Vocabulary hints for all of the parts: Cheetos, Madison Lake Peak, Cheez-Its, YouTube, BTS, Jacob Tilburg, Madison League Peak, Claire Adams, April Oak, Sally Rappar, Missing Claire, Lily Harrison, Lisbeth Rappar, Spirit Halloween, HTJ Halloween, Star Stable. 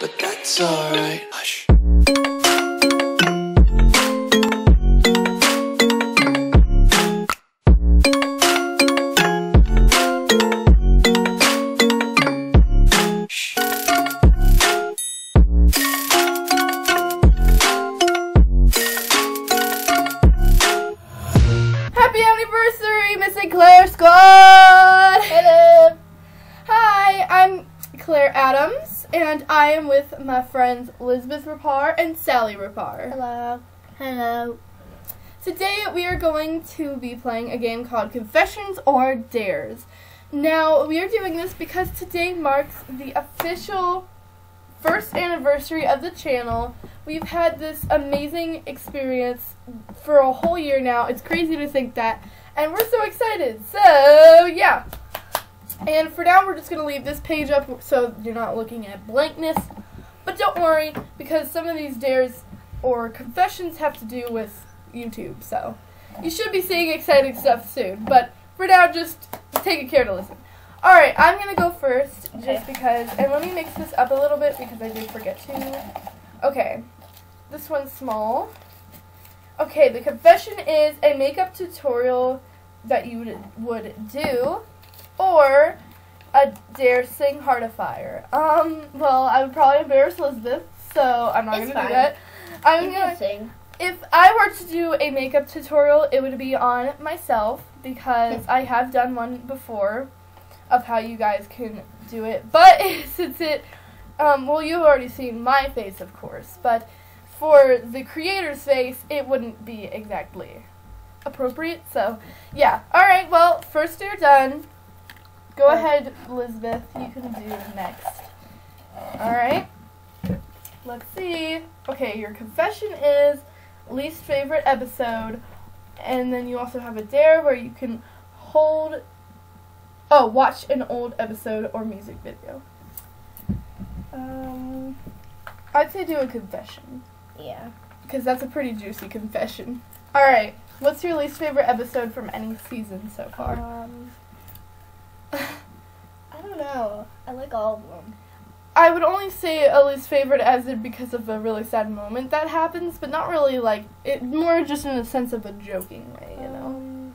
But that's alright. Hush. Happy anniversary, Missing Claire Squad! Hello! Hi, I'm Claire Adams, and I am with my friends Lisbeth Rappar and Sally Rappar. Hello. Hello. Today we are going to be playing a game called Confessions or Dares. Now, we are doing this because today marks the official first anniversary of the channel. We've had this amazing experience for a whole year now. It's crazy to think that. And we're so excited. So, yeah. And for now, we're just going to leave this page up so you're not looking at blankness. But don't worry, because some of these dares or confessions have to do with YouTube. So you should be seeing exciting stuff soon. But for now, just take care to listen. Alright, I'm going to go first, just because. And let me mix this up a little bit, because I did forget to. Okay, this one's small. Okay, the confession is a makeup tutorial that you would do, or a dare sing Heart of Fire. Well, I would probably embarrass Elizabeth, so I'm not gonna do that. I'm gonna sing. If I were to do a makeup tutorial, it would be on myself, because I have done one before of how you guys can do it. But since it, well, you've already seen my face, of course, but for the creator's face, it wouldn't be exactly appropriate, so, yeah. Alright, well, first you're done. Go ahead, Elizabeth, you can do next. Alright, let's see. Okay, your confession is least favorite episode, and then you also have a dare where you can watch an old episode or music video. I'd say do a confession. Yeah. Because that's a pretty juicy confession. Alright, what's your least favorite episode from any season so far? I don't know. I like all of them. I would only say a least favorite as in because of a really sad moment that happens, but not really like, it more just in a sense of a joking way, you know?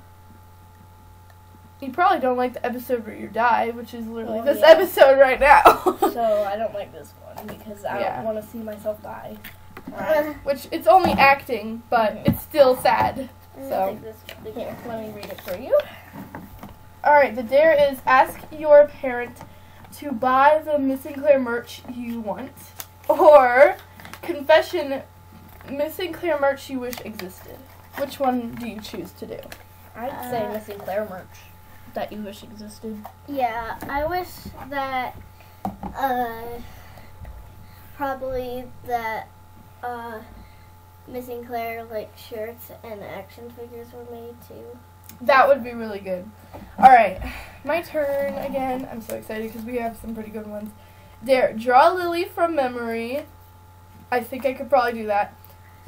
You probably don't like the episode where you die, which is literally this episode right now. So I don't like this one because I don't want to see myself die. Which, it's only acting, but it's still sad. So let me read it for you. Alright, the dare is ask your parent to buy the Missing Claire merch you want, or confession Missing Claire merch you wish existed. Which one do you choose to do? I'd say Missing Claire merch that you wish existed. Yeah, I wish that Missing Claire like shirts and action figures were made too. That would be really good. All right, my turn again. I'm so excited because we have some pretty good ones. There, draw Lily from memory. I think I could probably do that.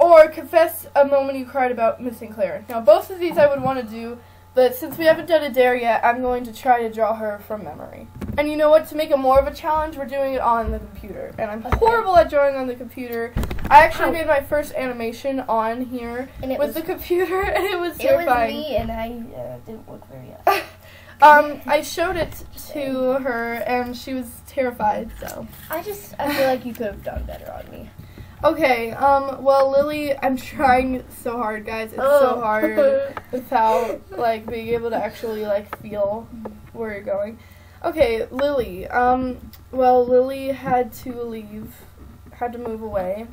Or confess a moment you cried about Missing Claire. Now, both of these I would want to do, but since we haven't done a dare yet, I'm going to try to draw her from memory. And you know what? To make it more of a challenge, we're doing it on the computer. And I'm horrible at drawing on the computer. I actually made my first animation on here with the computer, and it was terrifying. It was me, and I didn't look very up. I showed it to her, and she was terrified, so. I feel like you could have done better on me. Okay, well, Lily, I'm trying so hard, guys. It's so hard without, like, being able to actually, like, feel where you're going. Okay, Lily, well, Lily had to leave, had to move away.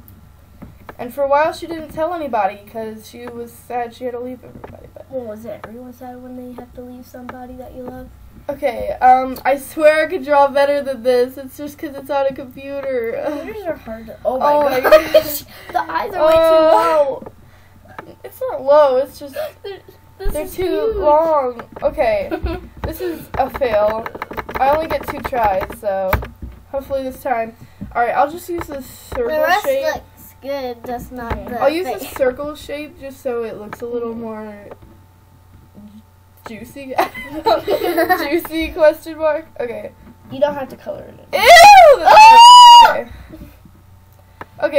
And for a while, she didn't tell anybody because she was sad she had to leave everybody. But well, was it everyone sad when they have to leave somebody that you love? Okay, I swear I could draw better than this. It's just because it's on a computer. Computers are hard to... Oh my gosh. The eyes are way too low. It's not low, it's just... they're too long. Okay, this is a fail. I only get 2 tries, so hopefully this time... Alright, I'll just use this circle shape. The rest looks good, that's not the I'll use this circle shape just so it looks a little more... juicy? Juicy? Question mark? Okay. You don't have to color it in. Ew! Oh! Okay.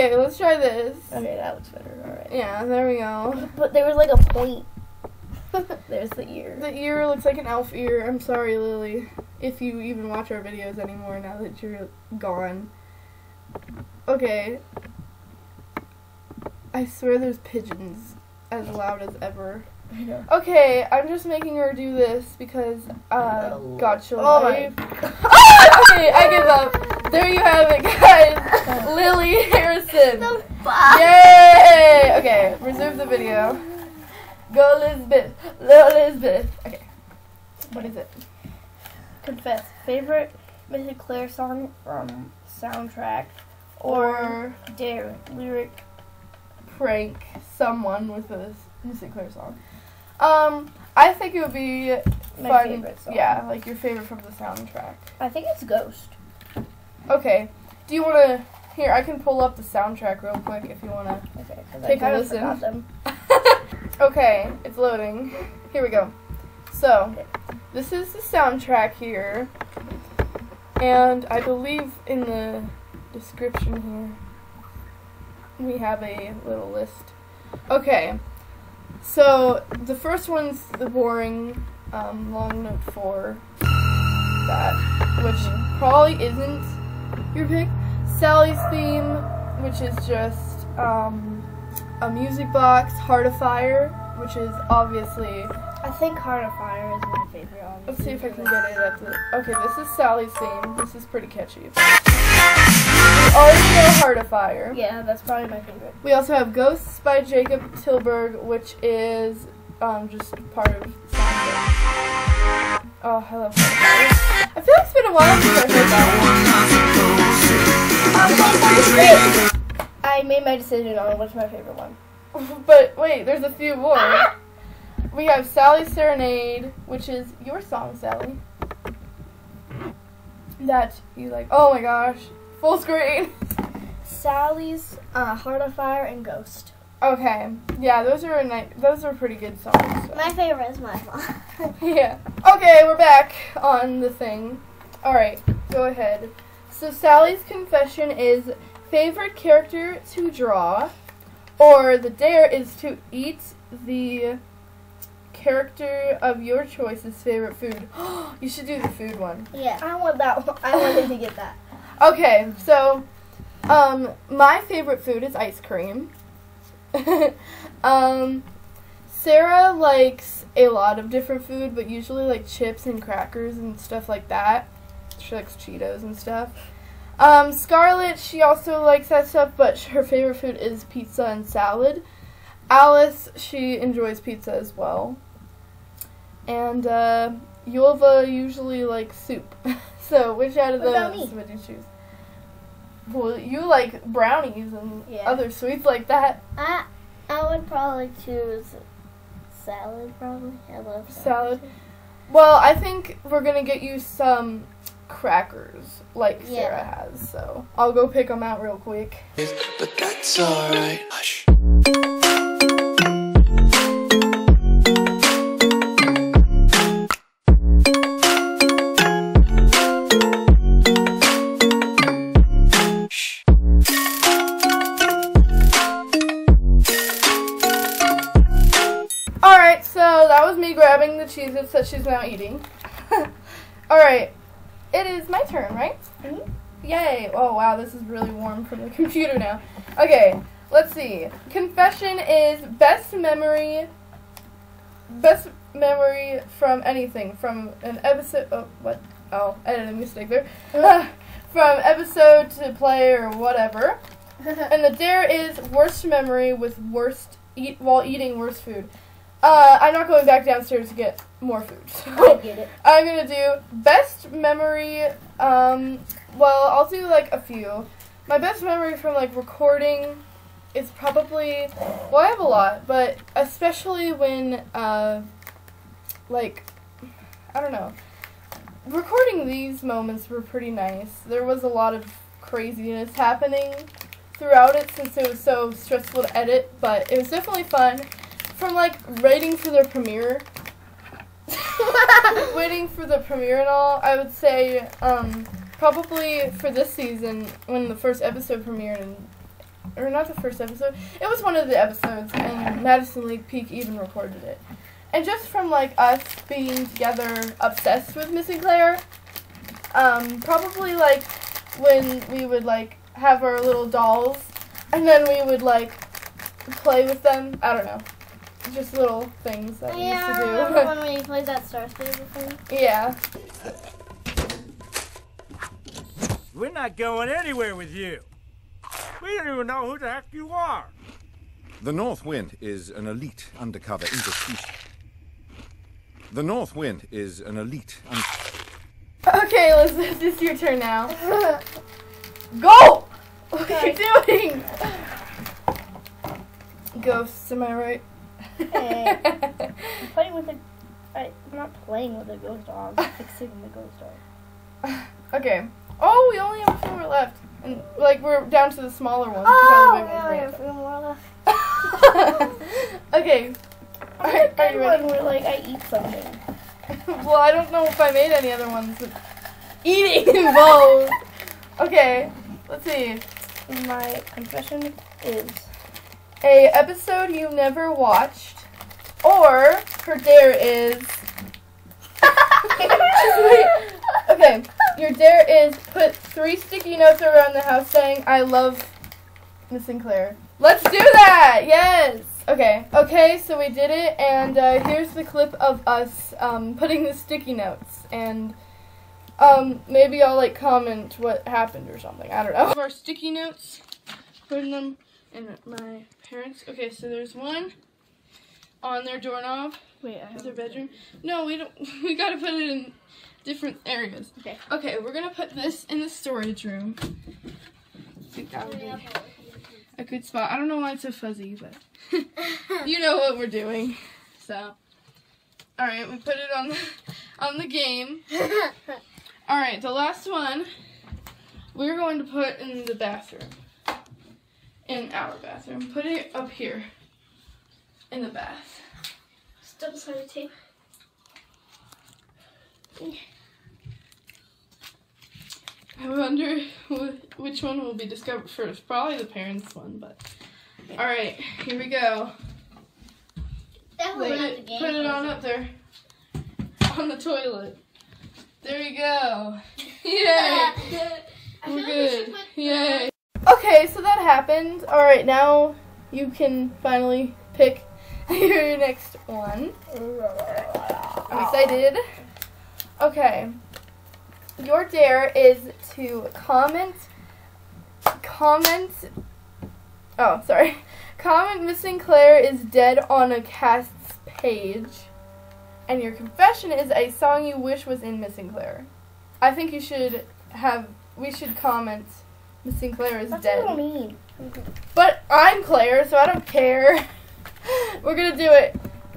Okay, let's try this. Okay, that looks better. All right. Yeah, there we go. But there was like a point. There's the ear. The ear looks like an elf ear. I'm sorry, Lily, if you even watch our videos anymore now that you're gone. Okay. I swear there's pigeons as loud as ever. Yeah. Okay, I'm just making her do this because, God, she'll leave. Okay, I give up. There you have it, guys. Lily Harrison. Yay! Okay, reserve the video. Go, Lisbeth. Little Lisbeth. Okay. What is it? Confess. Favorite Missing Claire song from soundtrack or dare lyric prank someone with a Missing Claire song. I think it would be my fun. Favorite song. Yeah, like your favorite from the soundtrack. I think it's Ghost. Okay. Do you want to? Here, I can pull up the soundtrack real quick if you want to take a listen. Okay, it's loading. Here we go. So, this is the soundtrack here, and I believe in the description here we have a little list. Okay, so the first one's the boring long note 4, that, which probably isn't your pick. Sally's theme, which is just a music box, Heart of Fire, which is obviously... I think Heart of Fire is my favorite, obviously. Let's see if I can get it at the... Okay, this is Sally's theme. This is pretty catchy. We already know Heart of Fire. Yeah, that's probably my favorite. We also have Ghosts by Jacob Tilburg, which is just part of... Oh, I love Heart of Fire. I feel like it's been a while since I heard that one. I made my decision on what's my favorite one. But wait, there's a few more. We have Sally's Serenade, which is your song, Sally. That you like. Oh my gosh. Full screen. Sally's Heart of Fire and Ghost. Okay. Yeah, those are those are pretty good songs. So. My favorite is my song. Yeah. Okay, we're back on the thing. All right, go ahead. So Sally's confession is favorite character to draw, or the dare is to eat the character of your choice's favorite food. You should do the food one. Yeah, I want that one. I wanted to get that. Okay, so my favorite food is ice cream. Sarah likes a lot of different food, but usually like chips and crackers and stuff like that. She likes Cheetos and stuff. Scarlett, she also likes that stuff, but her favorite food is pizza and salad. Alice, she enjoys pizza as well. And, Yulva usually likes soup. So, which out of those would you choose? Well, you like brownies and other sweets like that. I would probably choose salad, probably. I love salad. Well, I think we're gonna get you some crackers like Sarah has, so I'll go pick them out real quick. But that's alright. Hush. Alright, so that was me grabbing the Cheez-Its that she's now eating. Alright. It is my turn, right? Mm-hmm. Yay. Oh, wow, this is really warm from the computer now. Okay, let's see. Confession is best memory from anything. From an episode... Oh, what? Oh, I did a mistake there. From episode to play or whatever. And the dare is worst memory with while eating worst food. I'm not going back downstairs to get more food. So I get it. I'm going to do best memory, well, I'll do, like, a few. My best memory from, like, recording is probably, well, I have a lot, but especially when, like, I don't know. Recording these moments were pretty nice. There was a lot of craziness happening throughout it since it was so stressful to edit, but it was definitely fun. From, like, waiting for their premiere, waiting for the premiere and all, I would say, probably for this season, when the first episode premiered in or not the first episode, it was one of the episodes, and Madison League Peak even recorded it. And just from, like, us being together obsessed with Missing Claire, probably, like, when we would, like, have our little dolls, and then we would, like, play with them. I don't know. Just little things that we used to do. Yeah, I remember when we played that Star Stable thing. Yeah. We're not going anywhere with you. We don't even know who the heck you are. The North Wind is an elite undercover interspecies. The North Wind is an elite. Okay, Lisbeth, it's your turn now. Go! What are you doing? Ghosts, am I right? Hey, I'm playing with a... I'm not playing with a ghost doll. I'm fixing the ghost doll. Okay. Oh, we only have a few more left. And, like, we're down to the smaller ones. Oh, we only have a few more left. Okay. Are you ready? We're like, I eat something. Well, I don't know if I made any other ones with eating involved. Okay, let's see. My confession is a episode you never watched, or her dare is. Okay, your dare is put 3 sticky notes around the house saying "I love Missing Claire." Let's do that! Yes. Okay, so we did it, and here's the clip of us putting the sticky notes, and maybe I'll, like, comment what happened or something, I don't know. Our sticky notes, putting them in my parents', okay, so there's one on their doorknob. Wait, I have their bedroom. No, we don't, we gotta put it in different areas. Okay, we're gonna put this in the storage room. I think that would be a good spot. I don't know why it's so fuzzy, but you know what we're doing. So, all right, we put it on the game. All right, the last one we're going to put in the bathroom, in our bathroom. Put it up here in the bath. Just double-sided tape. I wonder which one will be discovered first. Probably the parents' one, but... Alright, here we go. Put it on up there. On the toilet. There we go. Yay! We're good. Yay! Okay, so that happened. Alright, now you can finally pick your next one. I'm excited. Okay. Your dare is to comment Missing Claire is dead on a cast's page. And your confession is a song you wish was in Missing Claire. I think you should have, we should comment Missing Claire is dead. That's what I mean. But I'm Claire, so I don't care. We're gonna do it.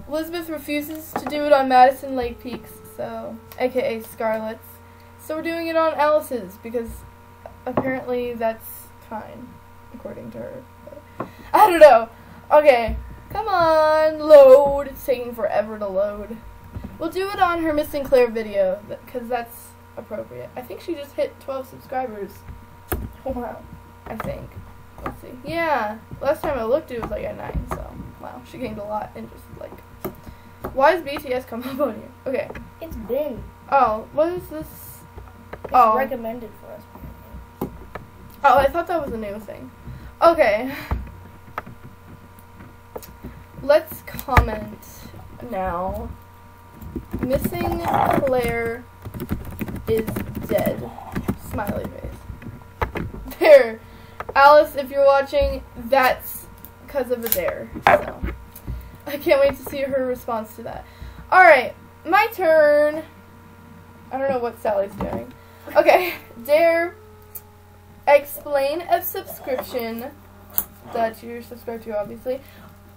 Lisbeth refuses to do it on Madison Lake Peaks, so, aka Scarlett's. So we're doing it on Alice's, because apparently that's fine, according to her. But I don't know. Okay, come on, load. It's taking forever to load. We'll do it on her Missing Claire video, because that's appropriate. I think she just hit 12 subscribers. Wow. I think. Let's see. Yeah, last time I looked, it was like at 9, so, wow, she gained a lot in just, like, why is BTS come up on here? Okay. It's been. Oh, what is this? It's recommended for us. Oh, I thought that was a new thing. Okay. Let's comment now. Missing Claire is dead. Smiley face. There. Alice, if you're watching, that's because of a dare. So. I can't wait to see her response to that. Alright, my turn. I don't know what Sally's doing. Okay, dare. Explain a subscription that you're subscribed to, obviously.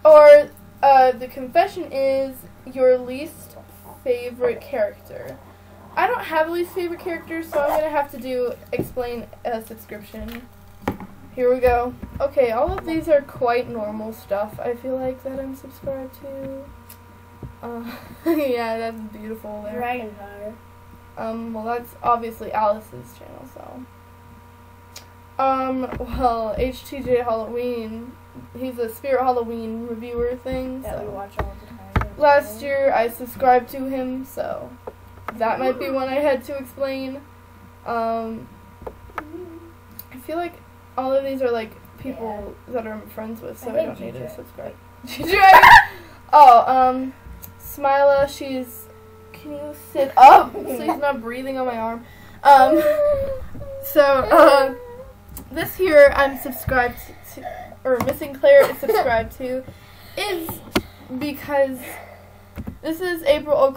Or the confession is your least favorite character. I don't have a least favorite character, so I'm gonna have to do explain a subscription. Here we go. Okay, all of these are quite normal stuff, I feel like, that I'm subscribed to. Yeah, that's beautiful there. Dragonfire. Well, that's obviously Alice's channel, so. Well, HTJ Halloween, he's a Spirit Halloween reviewer thing. Yeah, so we watch all the time. Last year I subscribed to him, so that might be one I had to explain. I feel like all of these are like people that I'm friends with, so I don't need to subscribe. Smila, she's, can you sit up so he's not breathing on my arm? This here I'm subscribed to, or Missing Claire is subscribed to, is because this is April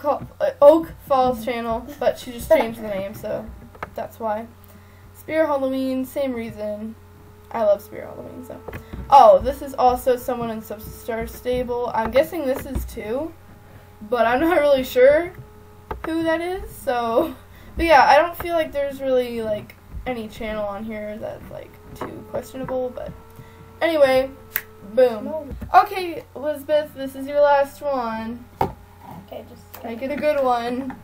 Oak Falls channel, but she just changed the name, so that's why. Spirit Halloween, same reason. I love Spirit Halloween, so. Oh, this is also someone in Star Stable. I'm guessing this is too, but I'm not really sure who that is, so. But yeah, I don't feel like there's really, like, any channel on here that's, like, too questionable, but. Anyway, boom. Okay, Lisbeth, this is your last one. Okay, just make it a good one.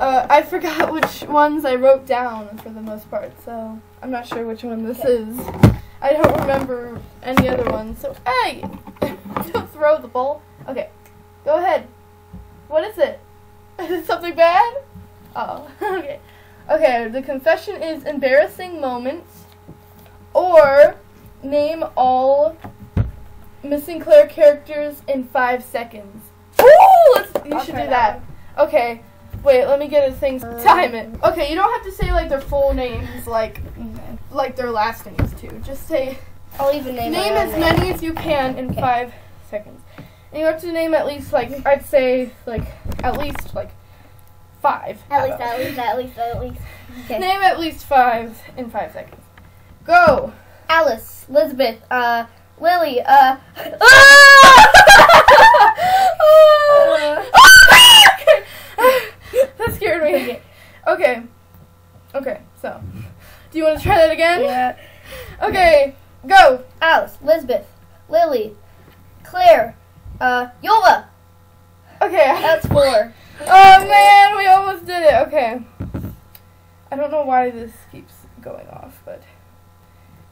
I forgot which ones I wrote down for the most part, so I'm not sure which one this is. I don't remember any other ones, so hey! Don't throw the bowl. Okay, go ahead. What is it? Is it something bad? Oh, okay. Okay, the confession is embarrassing moments, or name all Missing Claire characters in 5 seconds. Ooh! You should do that. Okay. Wait, let me get a thing. Time it. Okay, you don't have to say like their full names, like their last names too. Just say. I'll even name as many as you can in 5 seconds. And you have to name at least like I'd say like at least like five. At least. Okay. Name at least five in 5 seconds. Go. Alice, Elizabeth, Lily, That scared me. Okay. Okay, so. Do you want to try that again? Yeah. Okay, go. Alice, Lisbeth, Lily, Claire, Yola. Okay. That's 4. Oh, man, we almost did it. Okay. I don't know why this keeps going off, but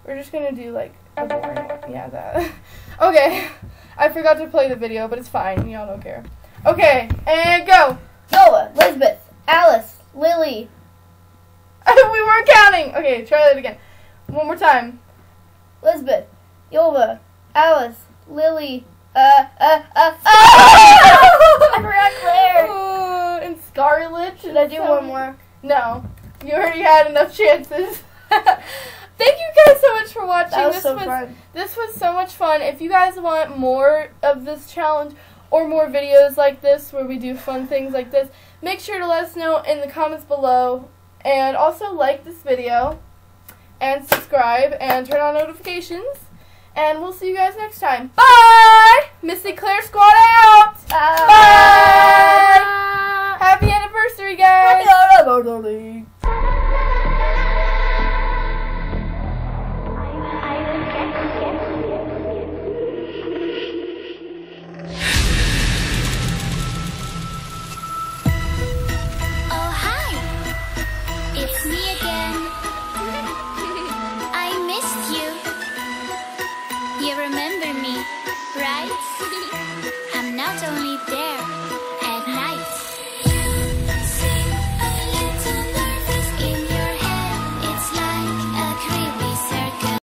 we're just going to do, like, a boring one. Yeah, that. Okay. I forgot to play the video, but it's fine. Y'all don't care. Okay, and go. Noah, Lisbeth, Alice, Lily. We weren't counting. Okay, try that again. One more time. Lisbeth, Yola, Alice, Lily, I forgot Claire. Ooh, and Scarlet. Should I do one more? No. You already had enough chances. Thank you guys so much for watching. That was so fun. This was so much fun. If you guys want more of this challenge, or more videos like this where we do fun things like this, make sure to let us know in the comments below, and also like this video and subscribe and turn on notifications, and we'll see you guys next time. Bye! Missing Claire Squad out! Bye! Bye! Happy anniversary, guys! Happy anniversary!